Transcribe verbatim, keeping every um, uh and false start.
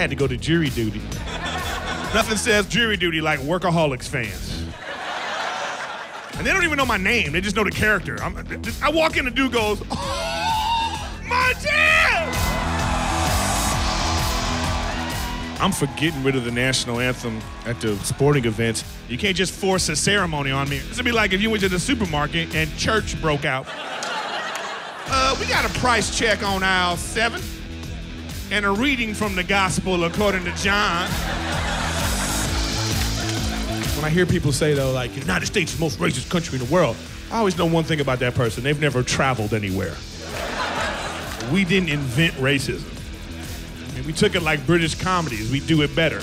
had to go to jury duty. Nothing says jury duty like Workaholics fans. And they don't even know my name, they just know the character. I'm, I walk in, the dude goes, "Oh, Montez!" I'm for getting rid of the national anthem at the sporting events. You can't just force a ceremony on me. This would be like if you went to the supermarket and church broke out. Uh, we got a price check on aisle seven and a reading from the gospel according to John. When I hear people say, though, like, the United States is the most racist country in the world, I always know one thing about that person. They've never traveled anywhere. We didn't invent racism. I mean, we took it like British comedies. We do it better.